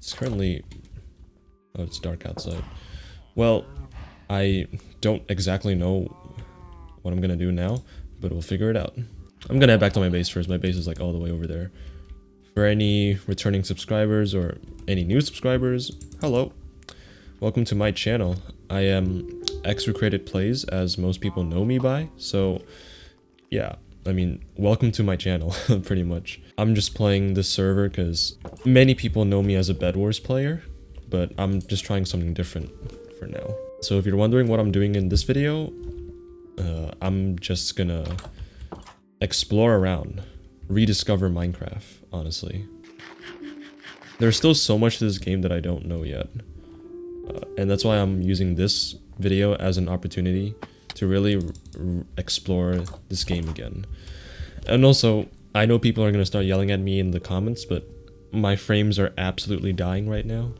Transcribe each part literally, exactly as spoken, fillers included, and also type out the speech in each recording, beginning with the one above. It's currently... Oh, it's dark outside. Well, I don't exactly know what I'm gonna do now, but we'll figure it out. I'm gonna head back to my base first. My base is like all the way over there. For any returning subscribers or any new subscribers, hello. Welcome to my channel. I am xRecreatedPlays, as most people know me by, so yeah. I mean, welcome to my channel, pretty much. I'm just playing this server because many people know me as a Bed Wars player, but I'm just trying something different for now. So if you're wondering what I'm doing in this video, uh, I'm just gonna explore around, rediscover Minecraft, honestly. There's still so much to this game that I don't know yet, uh, and that's why I'm using this video as an opportunity to really r explore this game again. And also, I know people are going to start yelling at me in the comments, but my frames are absolutely dying right now.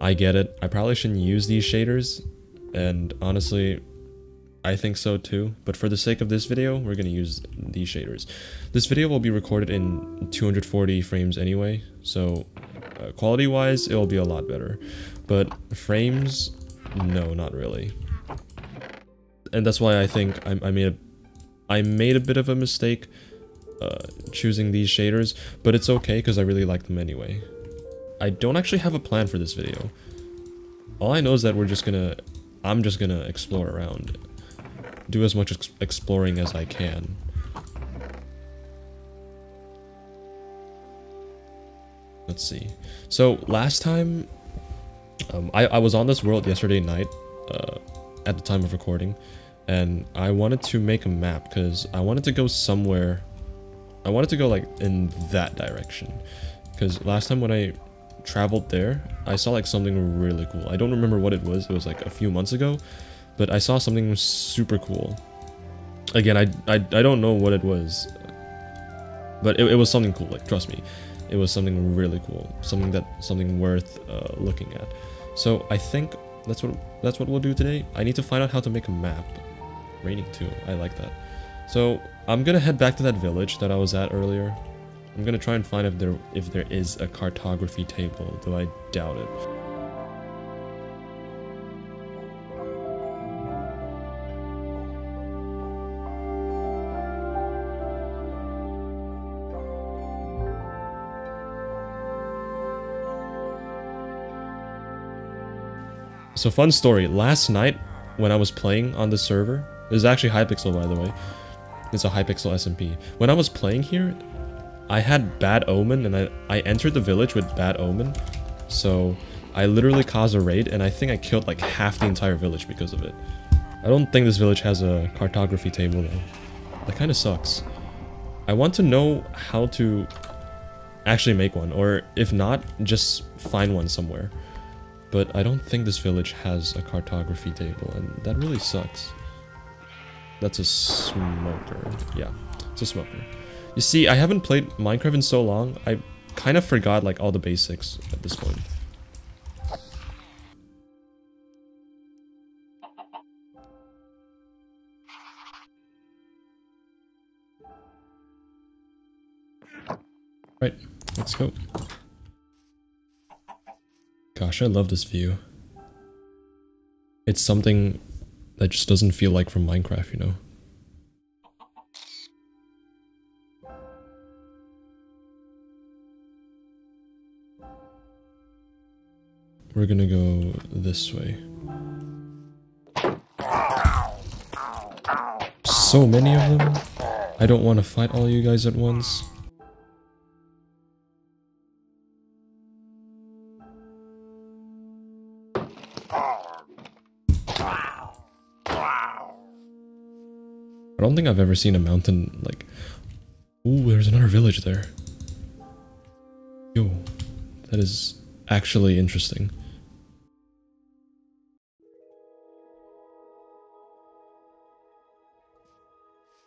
I get it. I probably shouldn't use these shaders, and honestly, I think so too. But for the sake of this video, we're going to use these shaders. This video will be recorded in two hundred forty frames anyway, so uh, quality-wise, it'll be a lot better. But frames, no, not really. And that's why I think I, I made a, I made a bit of a mistake uh, choosing these shaders, but it's okay because I really like them anyway. I don't actually have a plan for this video. All I know is that we're just gonna, I'm just gonna explore around, do as much ex exploring as I can. Let's see. So last time, um, I I was on this world yesterday night. Uh, at the time of recording, and I wanted to make a map because I wanted to go somewhere. I wanted to go like in that direction because last time when I traveled there, I saw like something really cool. I don't remember what it was. It was like a few months ago, but I saw something super cool. Again, I, I, I don't know what it was, but it, it was something cool. Like, trust me, it was something really cool, something that something worth uh, looking at. So I think That's what that's what we'll do today. I need to find out how to make a map. Raining too. I like that. So I'm gonna head back to that village that I was at earlier. I'm gonna try and find if there if there is a cartography table, though I doubt it. So fun story, last night when I was playing on the server, this is actually Hypixel by the way, it's a Hypixel S M P. When I was playing here, I had Bad Omen and I, I entered the village with Bad Omen. So I literally caused a raid and I think I killed like half the entire village because of it. I don't think this village has a cartography table though. That kind of sucks. I want to know how to actually make one, or if not, just find one somewhere. But I don't think this village has a cartography table, and that really sucks. That's a smoker. Yeah, it's a smoker. You see, I haven't played Minecraft in so long, I kind of forgot like all the basics at this point. Right, let's go. Gosh, I love this view. It's something that just doesn't feel like from Minecraft, you know? We're gonna go this way. So many of them. I don't want to fight all you guys at once. I don't think I've ever seen a mountain like... Ooh, there's another village there. Yo, that is actually interesting.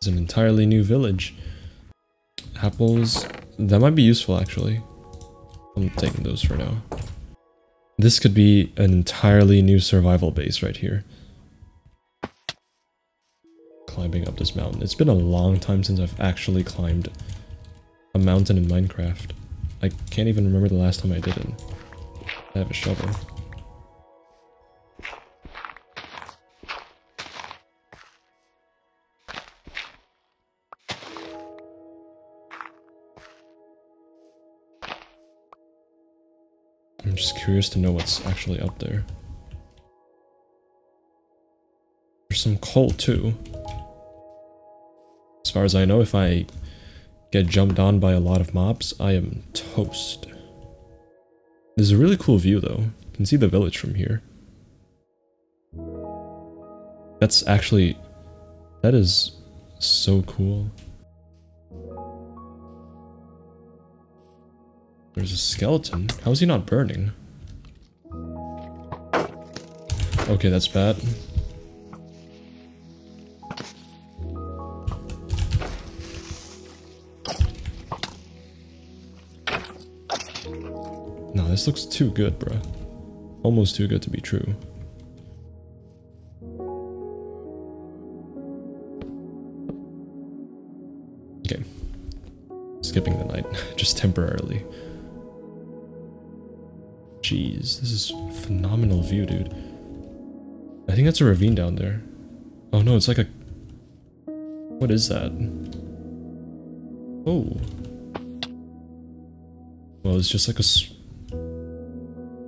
It's an entirely new village. Apples, that might be useful actually. I'm taking those for now. This could be an entirely new survival base right here. Climbing up this mountain. It's been a long time since I've actually climbed a mountain in Minecraft. I can't even remember the last time I did it. I have a shovel. I'm just curious to know what's actually up there. There's some coal too. As far as I know, if I get jumped on by a lot of mobs, I am toast. This is a really cool view though. You can see the village from here. That's actually... that is so cool. There's a skeleton. How is he not burning? Okay, that's bad. No, this looks too good, bruh. Almost too good to be true. Okay. Skipping the night, just temporarily. Jeez, this is a phenomenal view, dude. I think that's a ravine down there. Oh no, it's like a... what is that? Oh. Well, it's just like a...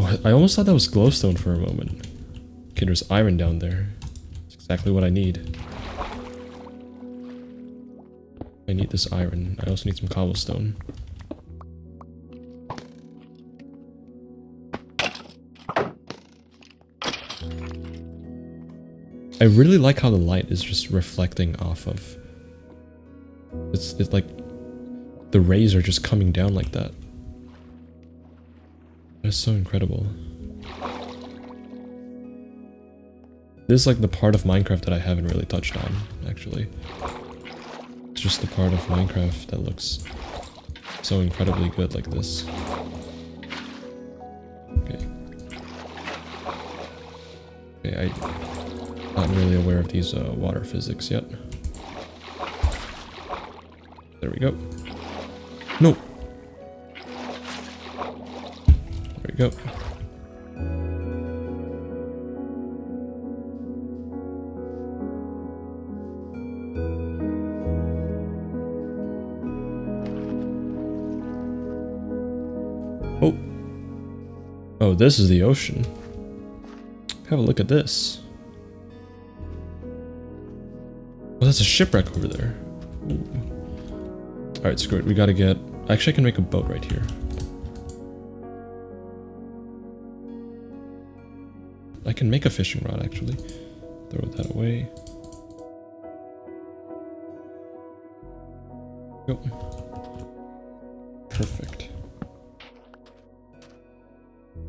oh, I almost thought that was glowstone for a moment. Okay, there's iron down there. That's exactly what I need. I need this iron. I also need some cobblestone. I really like how the light is just reflecting off of... It's, it's like... the rays are just coming down like that. That's so incredible. This is like the part of Minecraft that I haven't really touched on, actually. It's just the part of Minecraft that looks so incredibly good like this. Okay. Okay, I... not really aware of these uh, water physics yet. There we go. No! There we go. Oh! Oh, this is the ocean. Have a look at this. Oh, that's a shipwreck over there. Alright, screw it. We gotta get... actually, I can make a boat right here. I can make a fishing rod, actually. Throw that away. Go. Perfect.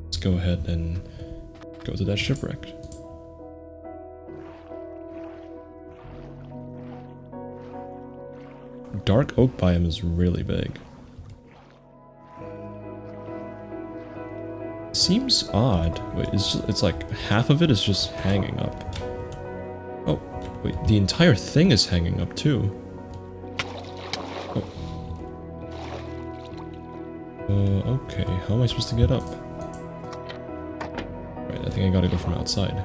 Let's go ahead and go to that shipwreck. Dark oak biome is really big. Seems odd. Wait, it's just, it's like half of it is just hanging up. Oh, wait, the entire thing is hanging up too. Oh. Uh, okay, how am I supposed to get up? Right, I think I gotta go from outside.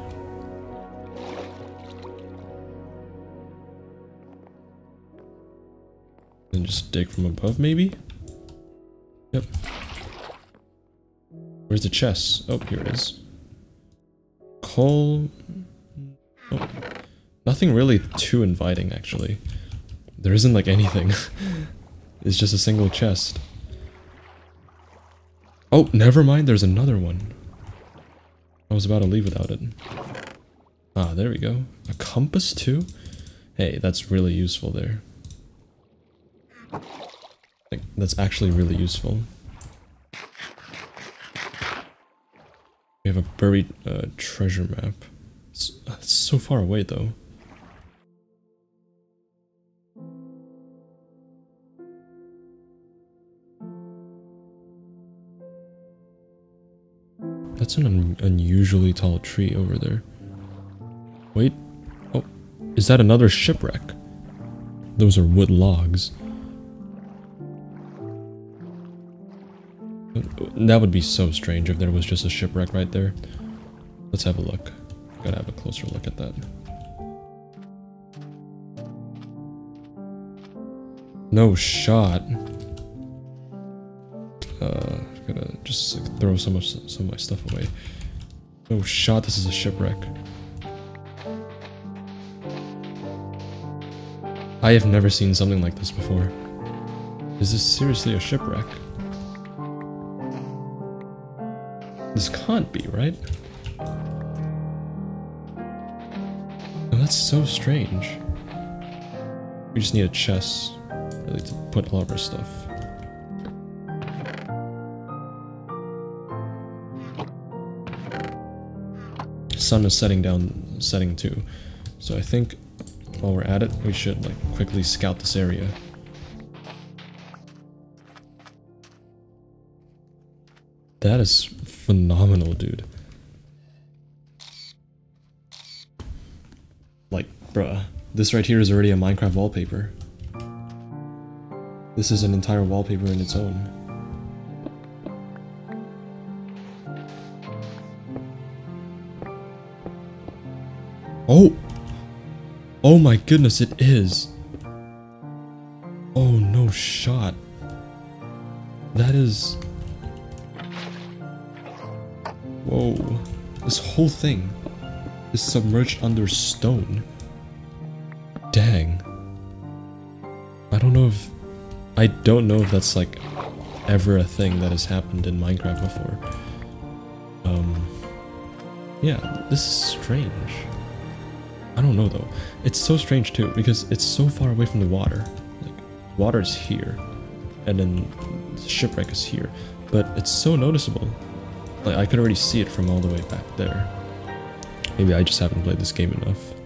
And just dig from above, maybe? Yep. Where's the chest? Oh, here it is. Coal... oh. Nothing really too inviting, actually. There isn't, like, anything. It's just a single chest. Oh, never mind, there's another one. I was about to leave without it. Ah, there we go. A compass, too? Hey, that's really useful there. Like, that's actually really useful. We have a buried uh, treasure map. It's, it's so far away though. That's an un unusually tall tree over there. Wait, oh, is that another shipwreck? Those are wood logs. That would be so strange if there was just a shipwreck right there. Let's have a look. Gotta have a closer look at that. No shot. Uh, gotta just like, throw some of some of my stuff away. No shot. This is a shipwreck. I have never seen something like this before. Is this seriously a shipwreck? This can't be, right? Oh, that's so strange. We just need a chest really to put all of our stuff. The sun is setting down, setting too. So I think while we're at it, we should like quickly scout this area. That is phenomenal, dude. Like, bruh. This right here is already a Minecraft wallpaper. This is an entire wallpaper in its own. Oh! Oh my goodness, it is! Oh, no shot. That is... Whoa, this whole thing is submerged under stone. Dang. I don't know if... I don't know if that's like ever a thing that has happened in Minecraft before. Um, yeah, this is strange. I don't know though. It's so strange too because it's so far away from the water. Like, water is here and then the shipwreck is here, but it's so noticeable. Like, I could already see it from all the way back there. Maybe I just haven't played this game enough.